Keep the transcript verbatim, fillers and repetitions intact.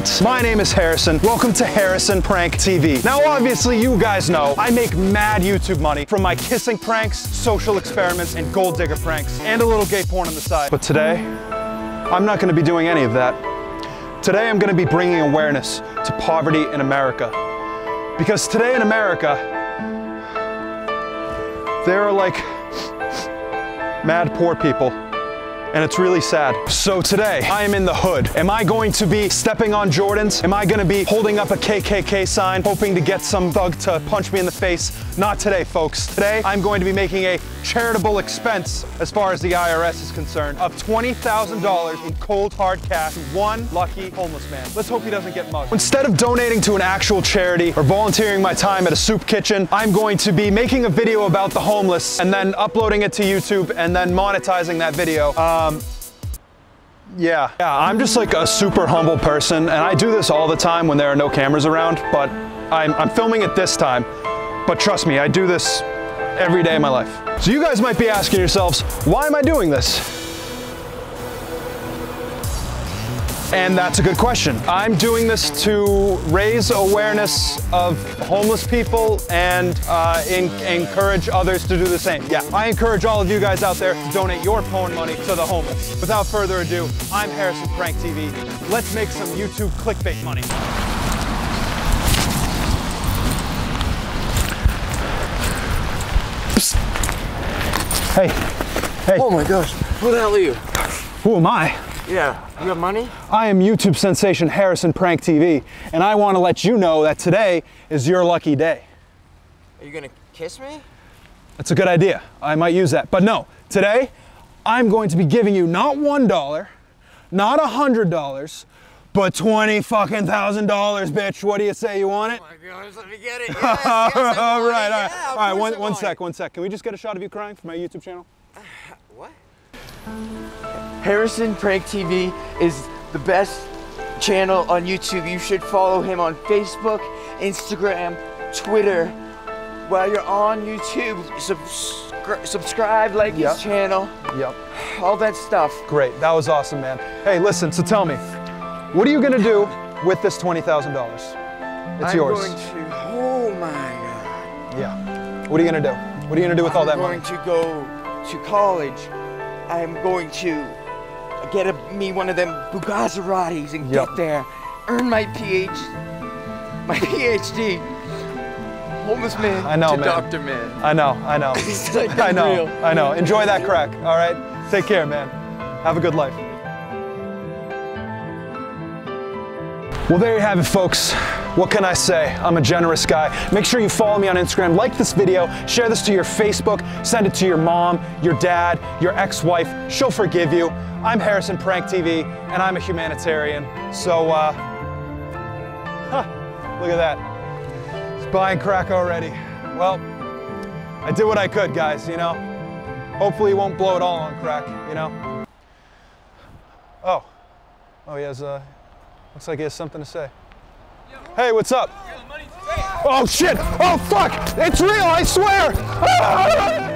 Lights. My name is Harrison. Welcome to Harrison Prank T V. Now, obviously, you guys know I make mad YouTube money from my kissing pranks, social experiments, and gold digger pranks, and a little gay porn on the side. But today, I'm not gonna be doing any of that. Today, I'm gonna be bringing awareness to poverty in America. Because today in America, there are like mad poor people. And it's really sad. So today, I am in the hood. Am I going to be stepping on Jordans? Am I gonna be holding up a K K K sign, hoping to get some thug to punch me in the face? Not today, folks. Today, I'm going to be making a charitable expense, as far as the I R S is concerned, of twenty thousand dollars in cold hard cash to one lucky homeless man. Let's hope he doesn't get mugged. Instead of donating to an actual charity or volunteering my time at a soup kitchen, I'm going to be making a video about the homeless and then uploading it to YouTube and then monetizing that video. Um, Um, yeah. Yeah, I'm just like a super humble person, and I do this all the time when there are no cameras around, but I'm, I'm filming it this time. But trust me, I do this every day of my life. So you guys might be asking yourselves, why am I doing this? And that's a good question. I'm doing this to raise awareness of homeless people and uh, in encourage others to do the same. Yeah, I encourage all of you guys out there to donate your porn money to the homeless. Without further ado, I'm Harrison Prank T V. Let's make some YouTube clickbait money. Hey, hey. Oh my gosh, who the hell are you? Who am I? Yeah, you have money? I am YouTube sensation Harrison Prank T V, and I want to let you know that today is your lucky day. Are you gonna kiss me? That's a good idea. I might use that. But no, today I'm going to be giving you not one dollar, not a hundred dollars, but twenty fucking thousand dollars, bitch. What do you say? You want it? Oh my gosh, let me get it. Yes, yes, all right, all right, yeah, all right. One, one sec, one sec. Can we just get a shot of you crying for my YouTube channel? Uh, what? Harrison Prank T V is the best channel on YouTube. You should follow him on Facebook, Instagram, Twitter. While you're on YouTube, subscri subscribe, like yep. his channel. Yep. All that stuff. Great, that was awesome, man. Hey, listen, so tell me, what are you gonna do with this twenty thousand dollars? It's I'm yours. I'm going to, oh my God. Yeah, what are you gonna do? What are you gonna do with I'm all that money? I'm going to go to college. I'm going to get a, me one of them Bugazzeratis and yep. get there, earn my P H my P H D. Homeless man I know, to man. Doctor man. I know, I know. It's like I know, real. I know. Enjoy that crack, all right? Take care, man. Have a good life. Well, there you have it, folks. What can I say? I'm a generous guy. Make sure you follow me on Instagram, like this video, share this to your Facebook, send it to your mom, your dad, your ex-wife. She'll forgive you. I'm Harrison Prank T V, and I'm a humanitarian. So, uh, huh, look at that. It's buying crack already. Well, I did what I could, guys, you know? Hopefully you won't blow it all on crack, you know? Oh, oh, he has a... Uh, looks like he has something to say. Hey, what's up? Oh shit! Oh fuck! It's real, I swear!